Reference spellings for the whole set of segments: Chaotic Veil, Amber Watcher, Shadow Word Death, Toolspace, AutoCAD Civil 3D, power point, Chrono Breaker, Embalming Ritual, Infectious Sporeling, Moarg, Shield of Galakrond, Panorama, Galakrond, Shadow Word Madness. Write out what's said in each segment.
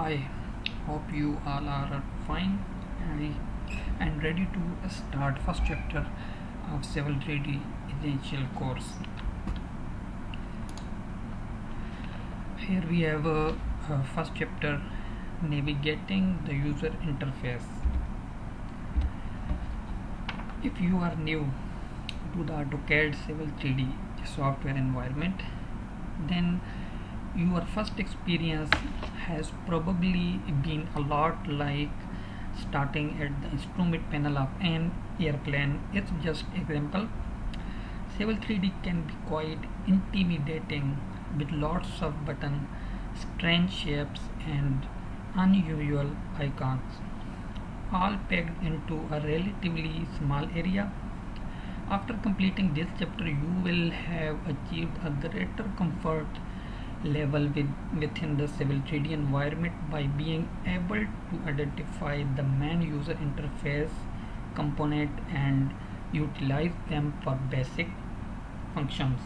Hi, hope you all are fine and ready to start first chapter of Civil 3D essential course. Here we have first chapter, navigating the user interface. If you are new to the AutoCAD Civil 3D software environment, then your first experience has probably been a lot like starting at the instrument panel of an airplane. It's just example. Civil 3D can be quite intimidating with lots of buttons, strange shapes and unusual icons, all packed into a relatively small area. After completing this chapter, you will have achieved a greater comfort level within the Civil 3D environment by being able to identify the main user interface component and utilize them for basic functions.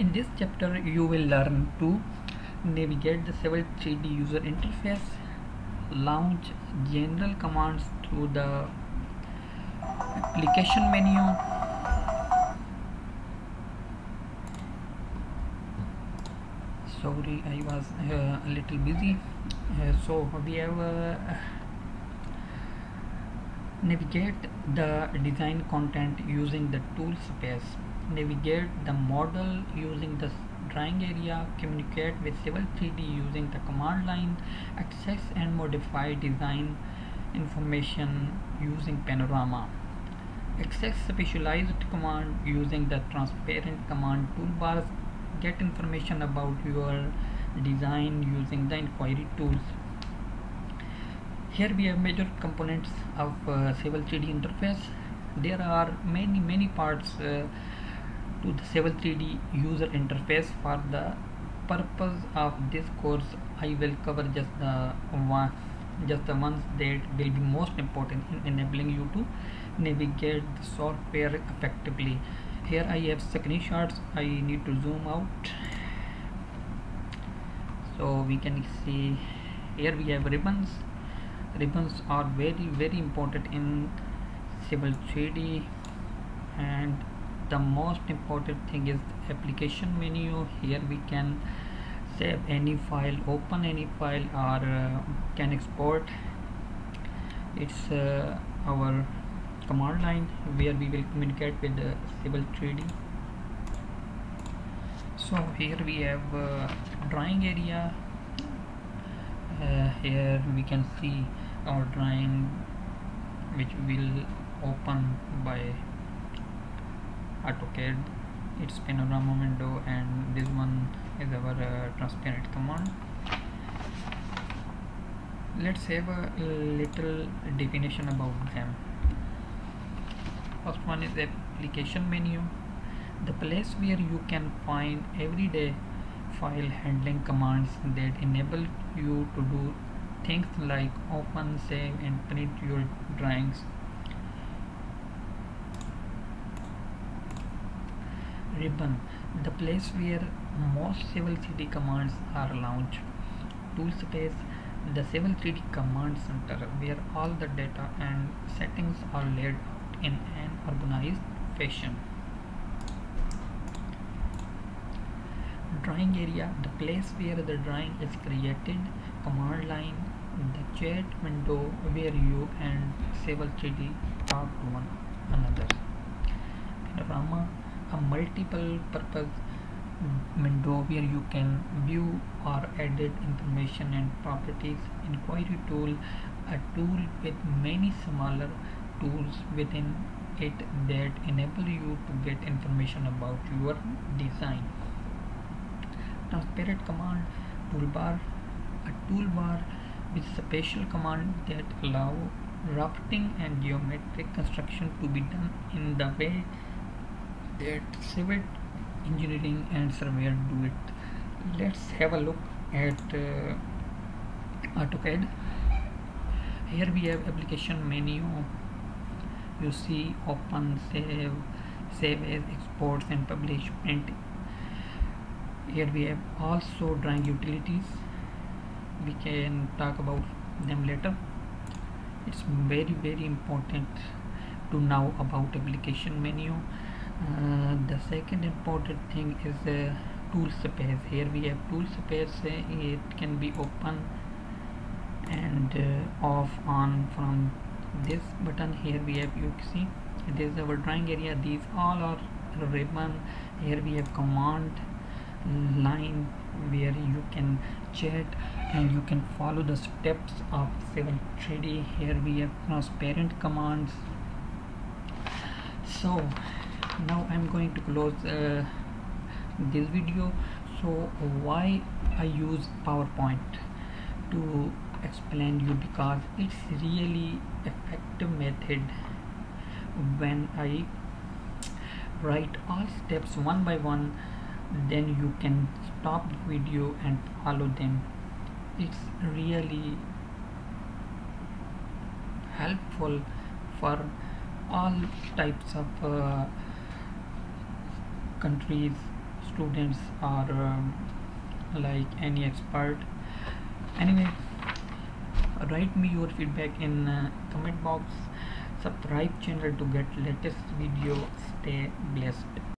In this chapter, you will learn to navigate the Civil 3D user interface, launch general commands through the application menu, sorry I was a little busy, so we have navigate the design content using the Toolspace, navigate the model using the drawing area, communicate with Civil 3D using the command line, access and modify design information using Panorama, access specialized command using the transparent command toolbars, get information about your design using the inquiry tools. Here we have major components of Civil 3D interface. There are many parts to the Civil 3D user interface. For the purpose of this course, I will cover just the ones that will be most important in enabling you to navigate the software effectively. Here I have screenshots. I need to zoom out so we can see. Here we have ribbons. Ribbons are very important in Civil 3D, and the most important thing is the application menu. Here we can save any file, open any file, or can export. It's our command line where we will communicate with the Civil 3D. So here we have drawing area. Here we can see our drawing, which will open by AutoCAD. It's Panorama window, and this one is our transparent command. Let's have a little definition about them. First one is the application menu, the place where you can find everyday file handling commands that enable you to do things like open, save and print your drawings. Ribbon, the place where most Civil 3D commands are launched. Toolspace, the Civil 3D command center where all the data and settings are laid out in an organized fashion. Drawing area, the place where the drawing is created. Command line, the chat window where you and Civil 3D talk to one another. Panorama, a multiple purpose window where you can view or edit information and properties. Inquiry tool, a tool with many smaller tools within it that enable you to get information about your design. Transparent command toolbar, a toolbar with special command that allow rafting and geometric construction to be done in the way that civil engineering and surveyor do it. Let's have a look at AutoCAD. Here we have application menu. You see open, save as, exports and publish, print. Here we have also drawing utilities. We can talk about them later. It's very, very important to know about application menu. The second important thing is Toolspace. Here we have Toolspace. It can be open and off on from this button. Here we have, you see, this is our drawing area. These all are ribbon. Here we have command line where you can chat and you can follow the steps of Civil 3D. Here we have transparent commands. So now I'm going to close this video. So why I use PowerPoint to explain you, because it's really effective method when I write all steps one by one, then you can stop the video and follow them. It's really helpful for all types of countries, students, or like any expert. Anyway, write me your feedback in comment box. Subscribe channel to get latest video. Stay blessed.